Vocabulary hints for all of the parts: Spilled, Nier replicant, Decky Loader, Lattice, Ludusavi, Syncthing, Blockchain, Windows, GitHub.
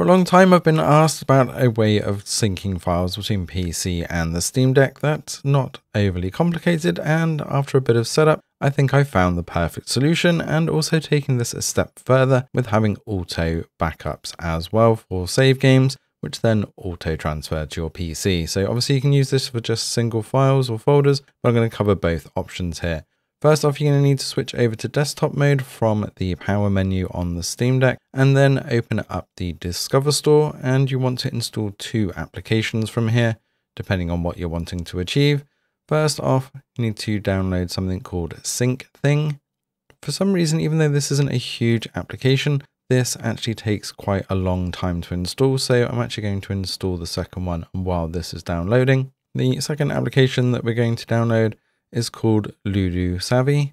For a long time I've been asked about a way of syncing files between PC and the Steam Deck that's not overly complicated, and after a bit of setup I think I found the perfect solution, and also taking this a step further with having auto backups as well for save games, which then auto transfer to your PC. So obviously you can use this for just single files or folders, but I'm going to cover both options here. First off, you're going to need to switch over to desktop mode from the power menu on the Steam Deck, and then open up the Discover Store, and you want to install two applications from here, depending on what you're wanting to achieve. First off, you need to download something called Syncthing. For some reason, even though this isn't a huge application, this actually takes quite a long time to install, so I'm actually going to install the second one while this is downloading. The second application that we're going to download is called Ludusavi,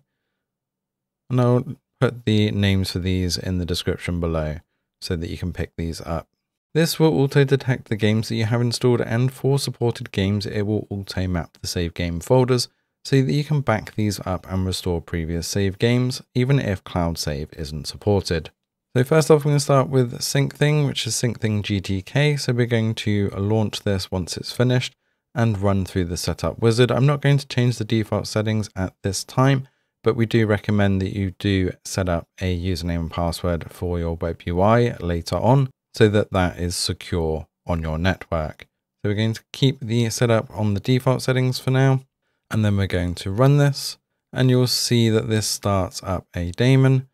and I'll put the names for these in the description below so that you can pick these up. This will auto detect the games that you have installed, and for supported games it will auto map the save game folders so that you can back these up and restore previous save games even if cloud save isn't supported. So first off, we're going to start with Syncthing, which is Syncthing GTK, so we're going to launch this once it's finished and run through the setup wizard. I'm not going to change the default settings at this time, but we do recommend that you do set up a username and password for your web UI later on so that that is secure on your network. So we're going to keep the setup on the default settings for now, and then we're going to run this, and you'll see that this starts up a daemon,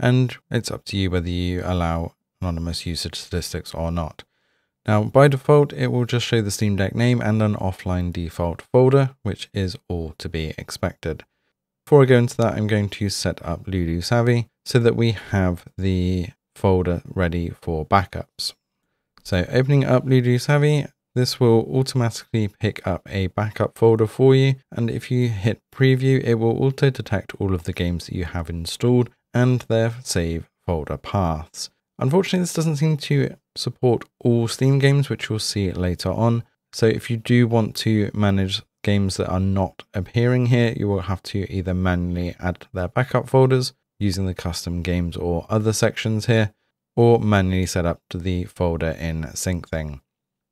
and it's up to you whether you allow anonymous usage statistics or not. Now, by default, it will just show the Steam Deck name and an offline default folder, which is all to be expected. Before I go into that, I'm going to set up Ludusavi so that we have the folder ready for backups. So opening up Ludusavi, this will automatically pick up a backup folder for you. And if you hit preview, it will auto detect all of the games that you have installed and their save folder paths. Unfortunately, this doesn't seem to support all Steam games, which you'll see later on. So if you do want to manage games that are not appearing here, you will have to either manually add their backup folders using the custom games or other sections here, or manually set up to the folder in Syncthing.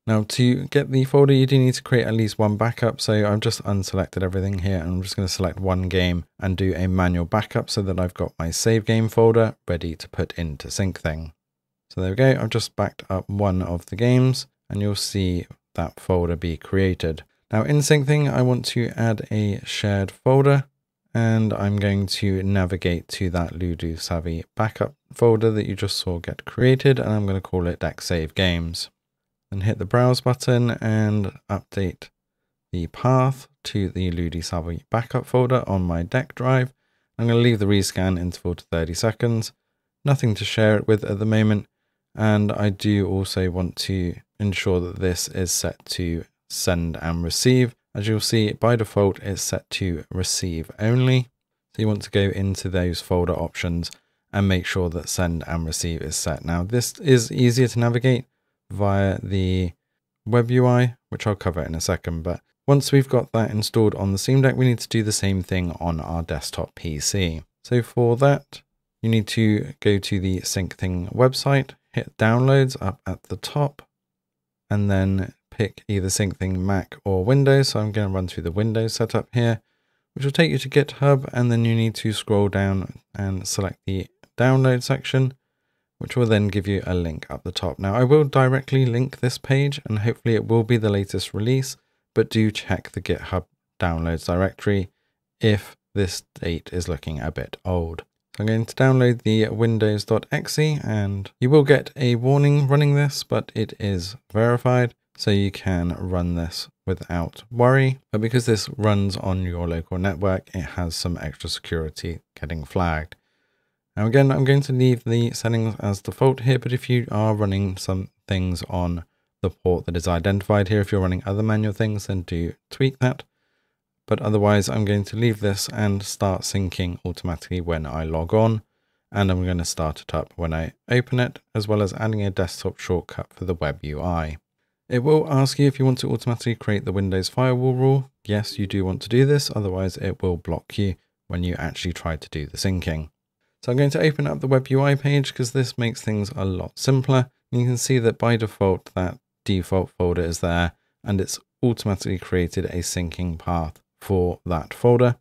Now, to get the folder, you do need to create at least one backup. So I've just unselected everything here, and I'm just going to select one game and do a manual backup so that I've got my save game folder ready to put into Syncthing. So there we go, I've just backed up one of the games, and you'll see that folder be created. Now in Syncthing, I want to add a shared folder, and I'm going to navigate to that Ludusavi backup folder that you just saw get created, and I'm going to call it Deck Save Games. Then hit the browse button and update the path to the Ludusavi backup folder on my deck drive. I'm going to leave the rescan interval to 30 seconds, nothing to share it with at the moment. And I do also want to ensure that this is set to send and receive. As you'll see, by default, it's set to receive only. So you want to go into those folder options and make sure that send and receive is set. Now, this is easier to navigate via the web UI, which I'll cover in a second. But once we've got that installed on the Steam Deck, we need to do the same thing on our desktop PC. So for that, you need to go to the Syncthing website, hit downloads up at the top, and then pick either Syncthing Mac or Windows. So I'm going to run through the Windows setup here, which will take you to GitHub, and then you need to scroll down and select the download section, which will then give you a link up the top. Now I will directly link this page, and hopefully it will be the latest release, but do check the GitHub downloads directory if this date is looking a bit old. I'm going to download the windows.exe, and you will get a warning running this, but it is verified, so you can run this without worry. But because this runs on your local network, it has some extra security getting flagged. Now again, I'm going to leave the settings as default here, but if you are running some things on the port that is identified here, if you're running other manual things, then do tweak that. But otherwise, I'm going to leave this and start syncing automatically when I log on, and I'm going to start it up when I open it, as well as adding a desktop shortcut for the web UI. It will ask you if you want to automatically create the Windows firewall rule. Yes, you do want to do this, otherwise it will block you when you actually try to do the syncing. So I'm going to open up the web UI page because this makes things a lot simpler. And you can see that by default, that default folder is there, and it's automatically created a syncing path for that folder.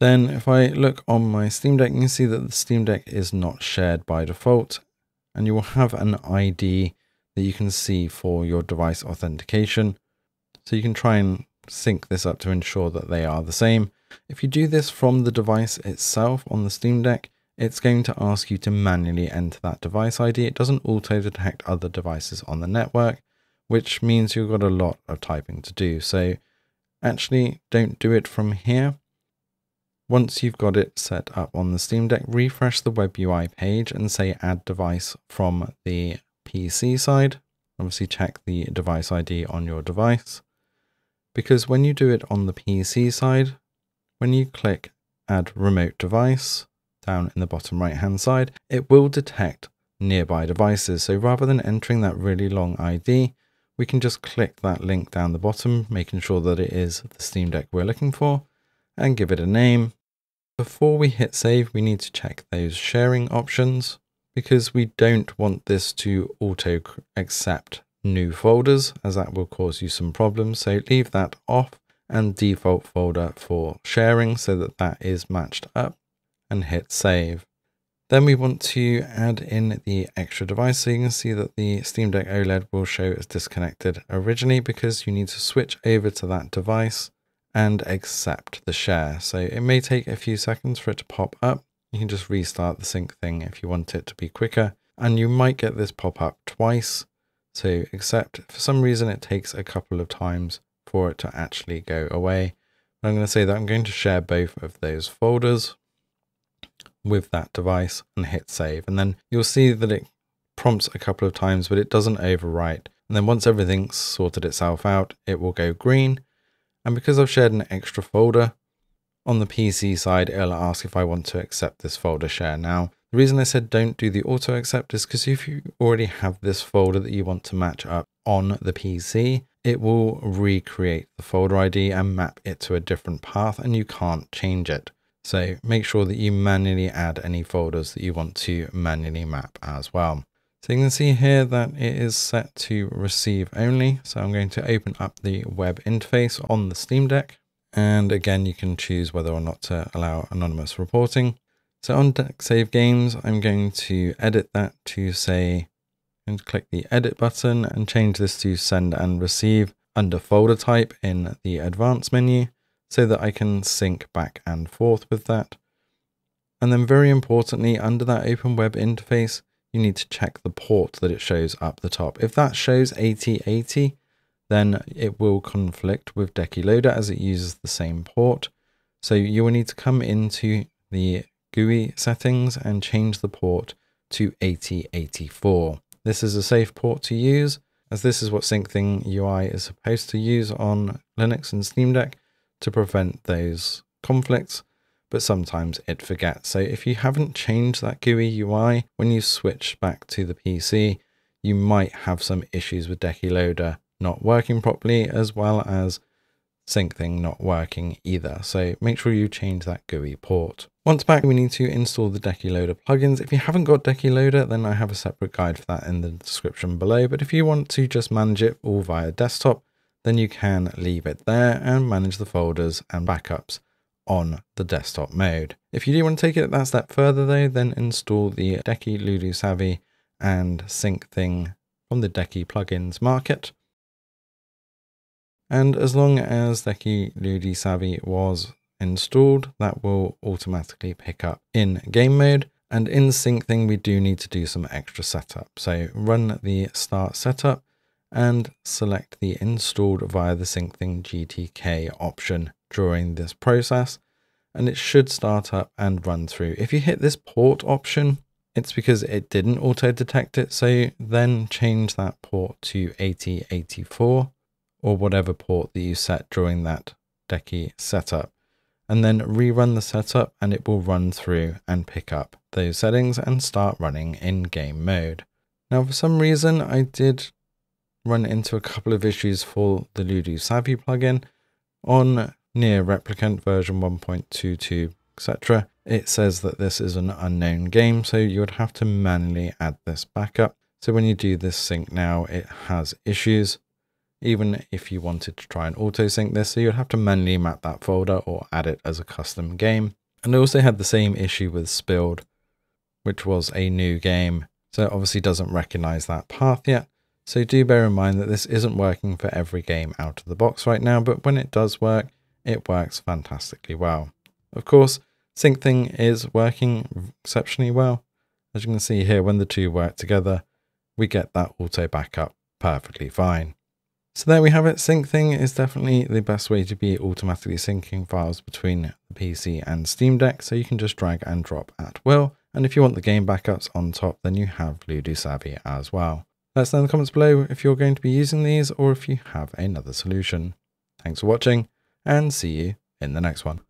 Then if I look on my Steam Deck, you can see that the Steam Deck is not shared by default, and you will have an ID that you can see for your device authentication. So you can try and sync this up to ensure that they are the same. If you do this from the device itself on the Steam Deck, it's going to ask you to manually enter that device ID. It doesn't auto-detect other devices on the network, which means you've got a lot of typing to do. So actually, don't do it from here. Once you've got it set up on the Steam Deck, refresh the web UI page and say add device from the PC side. Obviously check the device ID on your device, because when you do it on the PC side, when you click add remote device down in the bottom right hand side, it will detect nearby devices. So rather than entering that really long ID, we can just click that link down the bottom, making sure that it is the Steam Deck we're looking for, and give it a name. Before we hit save, we need to check those sharing options, because we don't want this to auto accept new folders, as that will cause you some problems. So leave that off and default folder for sharing so that that is matched up, and hit save. Then we want to add in the extra device. So you can see that the Steam Deck OLED will show as disconnected originally, because you need to switch over to that device and accept the share. So it may take a few seconds for it to pop up. You can just restart the sync thing if you want it to be quicker, and you might get this pop up twice. So accept, for some reason it takes a couple of times for it to actually go away. But I'm going to say that I'm going to share both of those folders with that device and hit save, and then you'll see that it prompts a couple of times, but it doesn't overwrite. And then once everything's sorted itself out, it will go green. And because I've shared an extra folder on the PC side, it'll ask if I want to accept this folder share now. The reason I said don't do the auto accept is because if you already have this folder that you want to match up on the PC, it will recreate the folder ID and map it to a different path, and you can't change it. So make sure that you manually add any folders that you want to manually map as well. So you can see here that it is set to receive only. So I'm going to open up the web interface on the Steam Deck. And again, you can choose whether or not to allow anonymous reporting. So on Deck Save Games, I'm going to edit that to say, and click the edit button and change this to send and receive under folder type in the advanced menu, so that I can sync back and forth with that. And then very importantly, under that open web interface, you need to check the port that it shows up the top. If that shows 8080, then it will conflict with Decky Loader, as it uses the same port. So you will need to come into the GUI settings and change the port to 8084. This is a safe port to use, as this is what Syncthing UI is supposed to use on Linux and Steam Deck, to prevent those conflicts, but sometimes it forgets. So if you haven't changed that GUI UI, when you switch back to the PC, you might have some issues with Decky Loader not working properly, as well as Syncthing not working either. So make sure you change that GUI port. Once back, we need to install the Decky Loader plugins. If you haven't got Decky Loader, then I have a separate guide for that in the description below. But if you want to just manage it all via desktop, then you can leave it there and manage the folders and backups on the desktop mode. If you do want to take it that step further though, then install the Decky, Ludusavi and Syncthing from the Decky plugins market. And as long as Decky, Ludusavi was installed, that will automatically pick up in game mode. And in Syncthing, we do need to do some extra setup. So run the start setup and select the installed via the Syncthing GTK option during this process, and it should start up and run through. If you hit this port option, it's because it didn't auto detect it. So then change that port to 8084 or whatever port that you set during that Decky setup, and then rerun the setup and it will run through and pick up those settings and start running in game mode. Now, for some reason I did run into a couple of issues for the Ludusavi plugin on Nier replicant version 1.22, etc. It says that this is an unknown game, so you would have to manually add this back up. So when you do this sync now, it has issues. Even if you wanted to try and auto sync this, so you'd have to manually map that folder or add it as a custom game. And I also had the same issue with Spilled, which was a new game. So it obviously doesn't recognize that path yet. So do bear in mind that this isn't working for every game out of the box right now, but when it does work, it works fantastically well. Of course, Syncthing is working exceptionally well. As you can see here, when the two work together, we get that auto backup perfectly fine. So there we have it. Syncthing is definitely the best way to be automatically syncing files between the PC and Steam Deck, so you can just drag and drop at will. And if you want the game backups on top, then you have Ludusavi as well. Let us know in the comments below if you're going to be using these or if you have another solution. Thanks for watching, and see you in the next one.